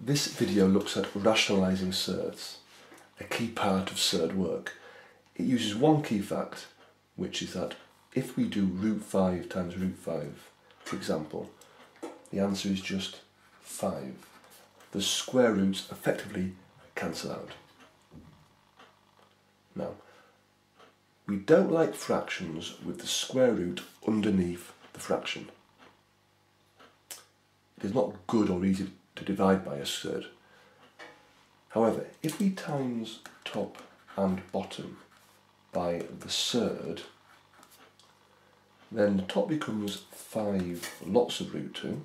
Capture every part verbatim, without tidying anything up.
This video looks at rationalising certs, a key part of cert work. It uses one key fact, which is that if we do root five times root five, for example, the answer is just five. The square roots effectively cancel out. Now, we don't like fractions with the square root underneath the fraction. It is not good or easy to divide by a cert. However, if we times top and bottom by the cert, then the top becomes five lots of root two,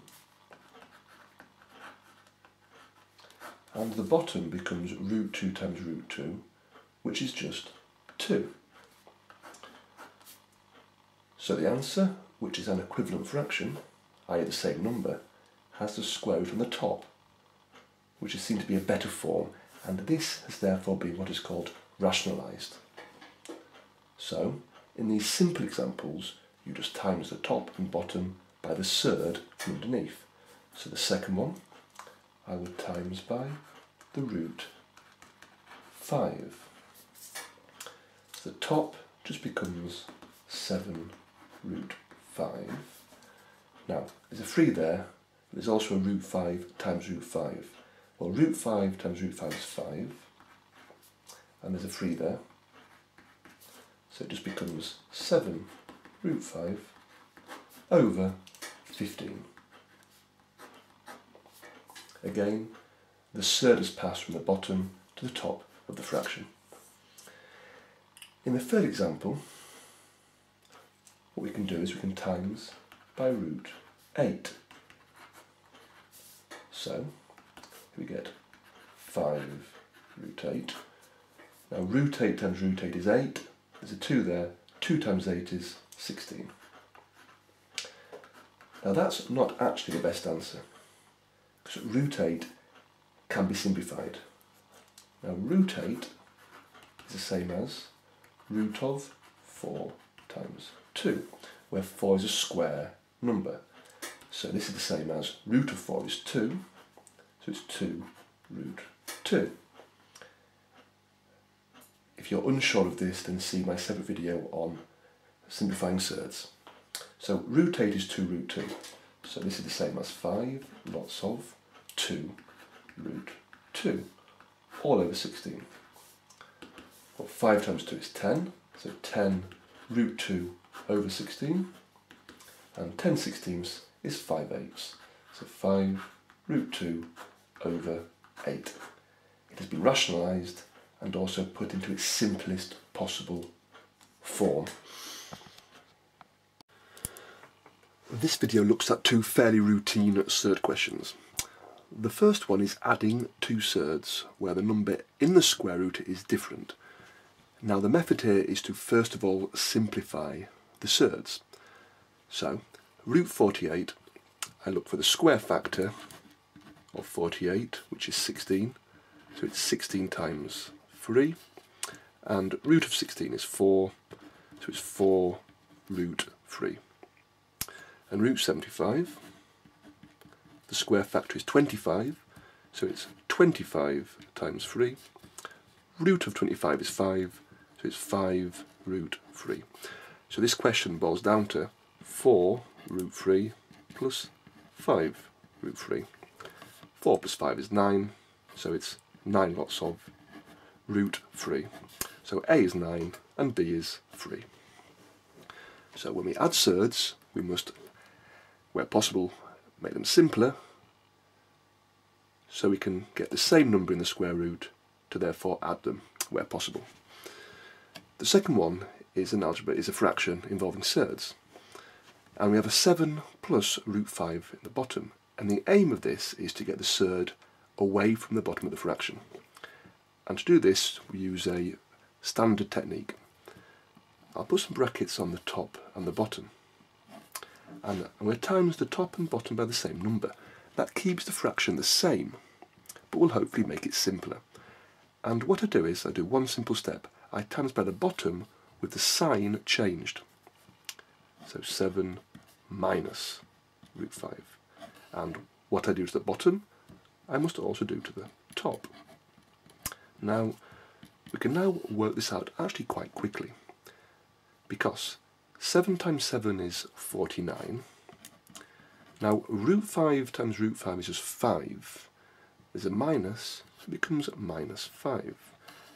and the bottom becomes root two times root two, which is just two. So the answer, which is an equivalent fraction, that is the same number, has the square root on the top, which is seen to be a better form, and this has therefore been what is called rationalised. So, in these simple examples, you just times the top and bottom by the third from underneath. So the second one, I would times by the root five. So the top just becomes seven root five. Now, there's a three there, but there's also a root five times root five. Well, root five times root five is five, and there's a three there, so it just becomes seven root five over fifteen. Again, the cert has passed from the bottom to the top of the fraction. In the third example, what we can do is we can times by root eight. So we get five root eight. Now root eight times root eight is eight. There's a two there. two times eight is sixteen. Now that's not actually the best answer, because root eight can be simplified. Now root eight is the same as root of four times two, where four is a square number. So this is the same as root of four is two, so it's two root two. If you're unsure of this, then see my separate video on simplifying certs. So root eight is two root two. So this is the same as five lots of two root two, all over sixteen. Well, five times two is ten, so ten root two over sixteen. And ten sixteenths is five eighths, so five root two over eight. It has been rationalised and also put into its simplest possible form. This video looks at two fairly routine cert questions. The first one is adding two certs where the number in the square root is different. Now the method here is to first of all simplify the certs. So root forty-eight, I look for the square factor of forty-eight, which is sixteen, so it's sixteen times three, and root of sixteen is four, so it's four root three. And root seventy-five, the square factor is twenty-five, so it's twenty-five times three, root of twenty-five is five, so it's five root three. So this question boils down to four root three plus five root three. four plus five is nine, so it's nine lots of root three. So A is nine and B is three. So when we add certs, we must, where possible, make them simpler so we can get the same number in the square root to therefore add them where possible. The second one is an algebra is a fraction involving certs. And we have a seven plus root five in the bottom. And the aim of this is to get the cert away from the bottom of the fraction. And to do this, we use a standard technique. I'll put some brackets on the top and the bottom. And I'm going to times the top and bottom by the same number. That keeps the fraction the same, but will hopefully make it simpler. And what I do is, I do one simple step. I times by the bottom with the sign changed. So seven minus root five. And what I do to the bottom, I must also do to the top. Now, we can now work this out actually quite quickly, because seven times seven is forty-nine. Now, root five times root five is just five. There's a minus, so it becomes minus five.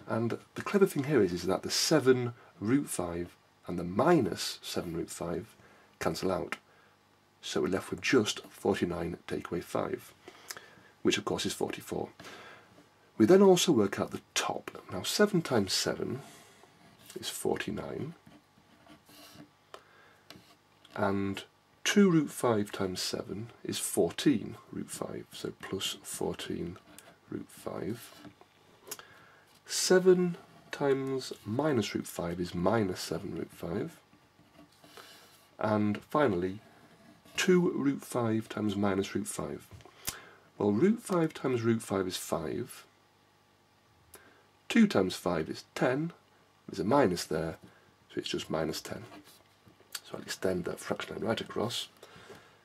And the clever thing here is, is that the seven root five and the minus seven root five cancel out. So we're left with just forty-nine take away five, which of course is forty-four. We then also work out the top. Now seven times seven is forty-nine, and two root five times seven is fourteen root five, so plus fourteen root five. seven times minus root five is minus seven root five. And finally, two root five times minus root five. Well, root five times root five is five. two times five is ten. There's a minus there, so it's just minus ten. So I'll extend that fraction line right across.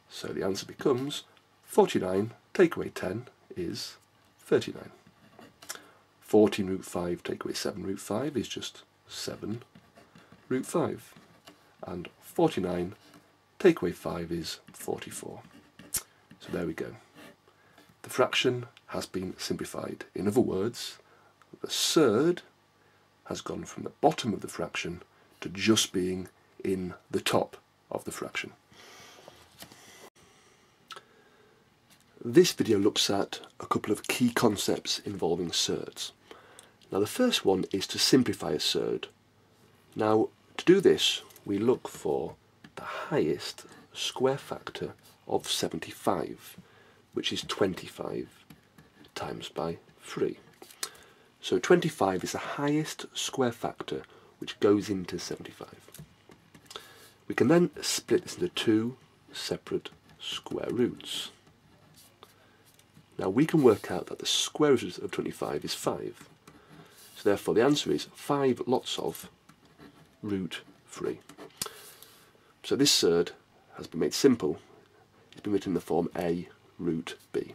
So the answer becomes forty-nine take away ten is thirty-nine. fourteen root five take away seven root five is just seven root five. And forty-nine take away five is forty-four. So there we go. The fraction has been simplified. In other words, the surd has gone from the bottom of the fraction to just being in the top of the fraction. This video looks at a couple of key concepts involving surds. Now the first one is to simplify a surd. Now to do this we look for the highest square factor of seventy-five, which is twenty-five times by three. So twenty-five is the highest square factor which goes into seventy-five. We can then split this into two separate square roots. Now we can work out that the square root of twenty-five is five. So therefore the answer is five lots of root three. So this surd has been made simple. It's been written in the form A root B.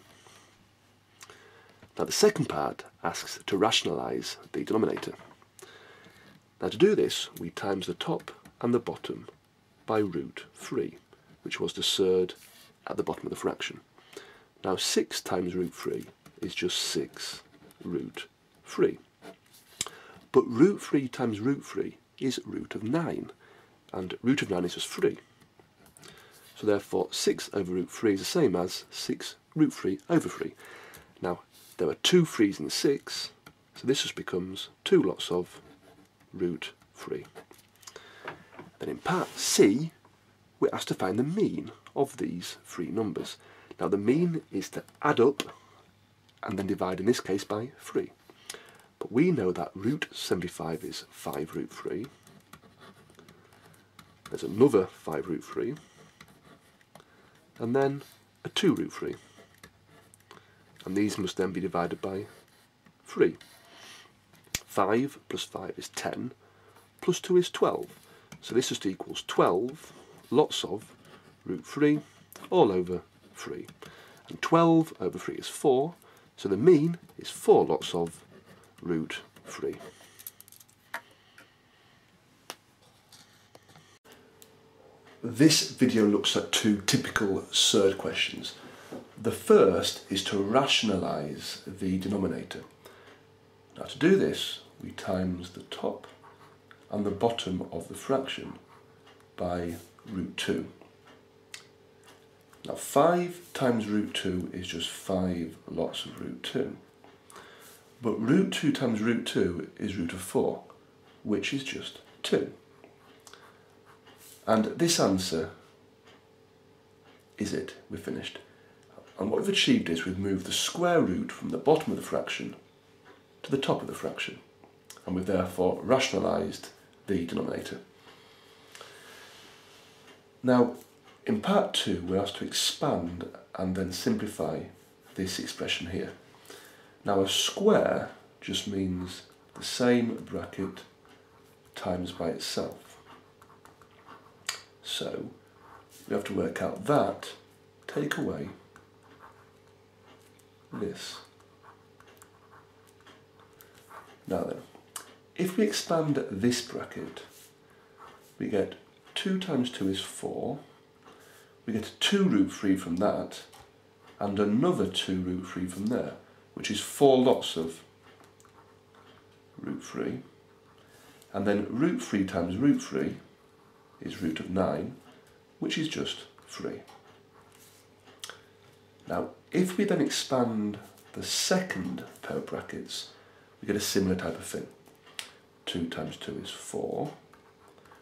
Now the second part asks to rationalise the denominator. Now to do this we times the top and the bottom by root three, which was the surd at the bottom of the fraction. Now six times root three is just six root three. But root three times root three is root of nine, and root of nine is just three. So therefore six over root three is the same as six root three over three. Now there are two threes in six, so this just becomes two lots of root three. Then in part C, we're asked to find the mean of these three numbers. Now the mean is to add up and then divide, in this case, by three. But we know that root seventy-five is five root three. There's another five root three. And then a two root three. And these must then be divided by three. five plus five is ten, plus two is twelve. So this just equals twelve lots of root three all over three. And twelve over three is four, so the mean is four lots of root three. This video looks at two typical surd questions. The first is to rationalise the denominator. Now to do this, we times the top and the bottom of the fraction by root two. Now five times root two is just five lots of root two. But root two times root two is root of four, which is just two. And this answer is it. We're finished. And what we've achieved is we've moved the square root from the bottom of the fraction to the top of the fraction. And we've therefore rationalised the denominator. Now, in part two, we're asked to expand and then simplify this expression here. Now, a square just means the same bracket times by itself. So, we have to work out that take away this. Now then, if we expand this bracket, we get two times two is four, we get a two root three from that, and another two root three from there, which is four lots of root three, and then root three times root three is root of nine, which is just three. Now, if we then expand the second pair of brackets, we get a similar type of thing. two times two is four,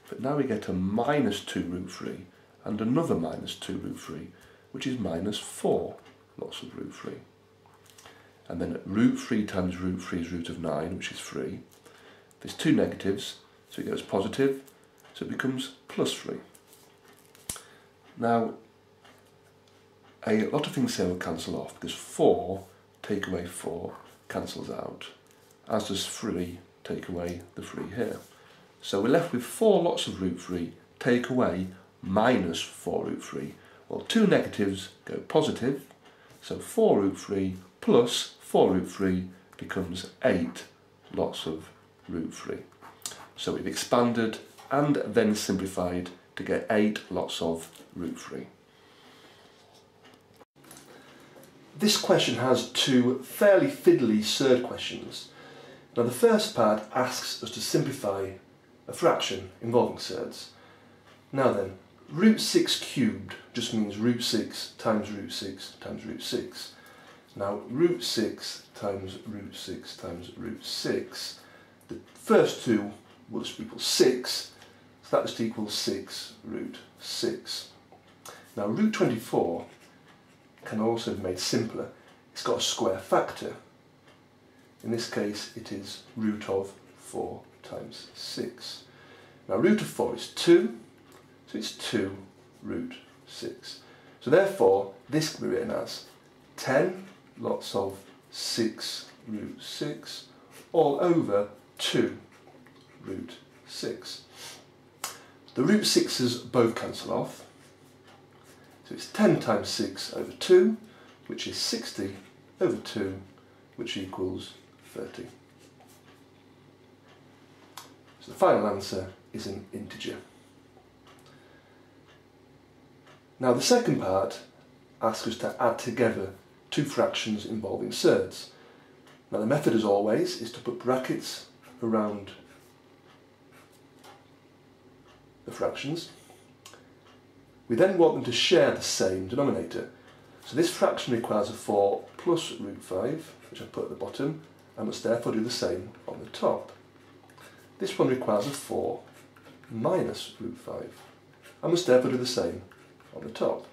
but now we get a minus two root three and another minus two root three, which is minus four lots of root three. And then root three times root three is root of nine, which is three. There's two negatives, so it goes positive, so it becomes plus three. Now, a lot of things here will cancel off, because four take away four cancels out, as does three take away the three here. So we're left with four lots of root three take away minus four root three. Well, two negatives go positive, so four root three plus four root three becomes eight lots of root three. So we've expanded and then simplified to get eight lots of root three. This question has two fairly fiddly surd questions. Now, the first part asks us to simplify a fraction involving surds. Now then, root six cubed just means root six times root six times root six. Now, root six times root six times root six, the first two will just equal six, so that just equals six root six. Now, root twenty-four can also be made simpler. It's got a square factor. In this case, it is root of four times six. Now, root of four is two, so it's two root six. So therefore, this can be written as ten lots of six root six all over two root six. The root sixes both cancel off, so it's ten times six over two, which is sixty over two, which equals thirty. So the final answer is an integer. Now, the second part asks us to add together two fractions involving surds. Now, the method, as always, is to put brackets around the fractions. We then want them to share the same denominator. So this fraction requires a four plus root five, which I put at the bottom, and must therefore do the same on the top. This one requires a four minus root five, and must therefore do the same on the top.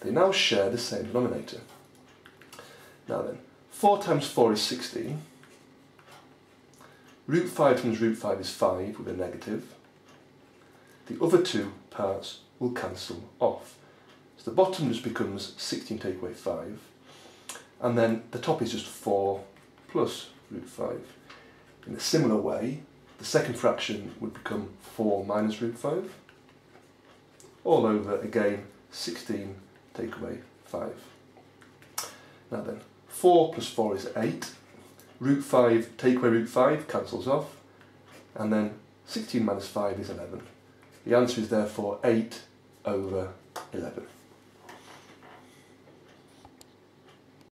They now share the same denominator. Now then, four times four is sixteen, root five times root five is five with a negative. The other two parts will cancel off. So the bottom just becomes sixteen take away five, and then the top is just four plus root five. In a similar way, the second fraction would become four minus root five, all over again sixteen take away five. Now then, four plus four is eight, root five take away root five cancels off, and then sixteen minus five is eleven. The answer is therefore eight over eleven.